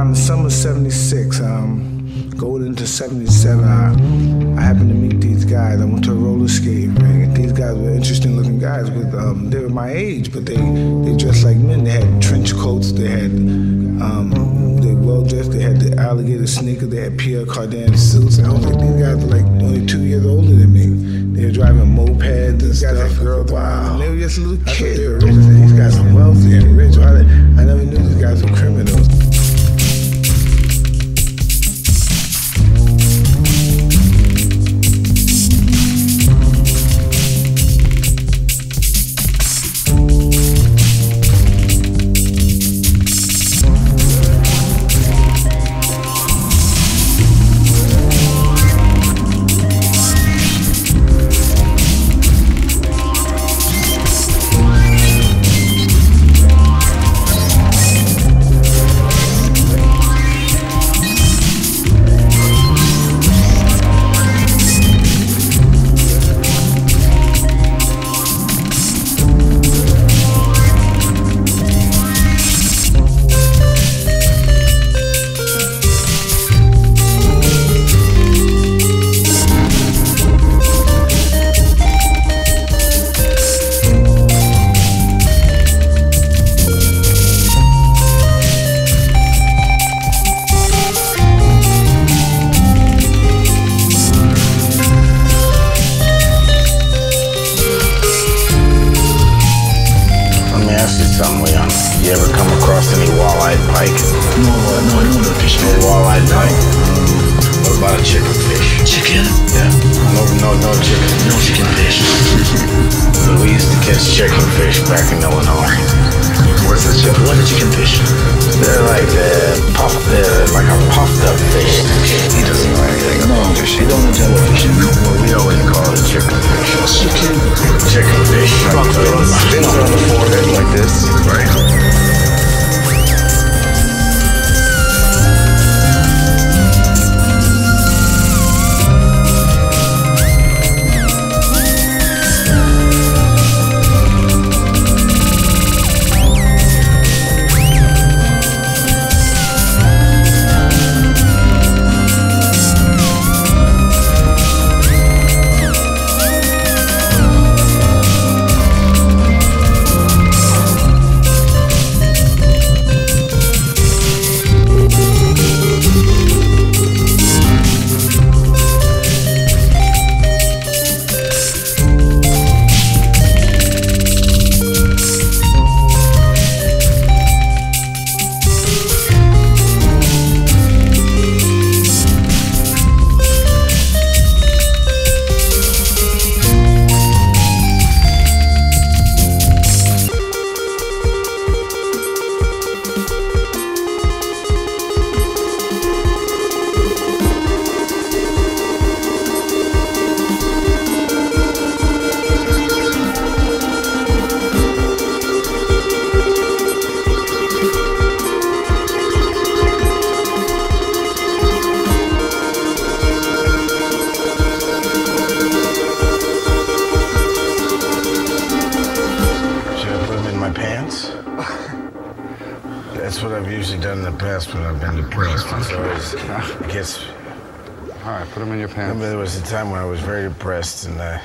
around the summer of 76, going into 77, I happened to meet these guys. I went to a roller skate ring, and these guys were interesting looking guys. They were my age, but they dressed like men. They had trench coats, they had, they were well dressed, they had the alligator sneaker, they had Pierre Cardin suits. And I was like, these guys were like only 2 years older than me. They were driving mopeds and stuff. Like, girl, wow. And they were just little kids. They were rich. These guys are wealthy and rich. I never knew these guys were criminals. You ever come across any walleye pike? No, I don't know fish. No walleye pike. What about a chicken fish? Chicken? Yeah. No chicken. No chicken fish. But we used to catch chicken fish back in Illinois. What's a chicken? What's a chicken fish? They're like a puffed up fish. He doesn't know anything about fish. He don't know what fish is. Well, we always call it chicken fish. Chicken? Chicken fish. Spins on the forehead like this. Right. That's what I've usually done in the past when I've been depressed. I guess. All right, put them in your pants. I remember there was a time when I was very depressed, and it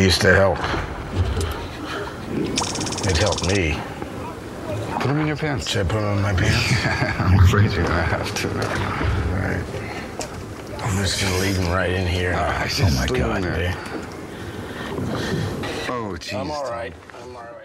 used to help. It helped me. Put them in your pants. Should I put them in my pants? I'm afraid you're gonna have to. All right. I'm just gonna leave them right in here. Oh my God. Oh, jeez. I'm all right.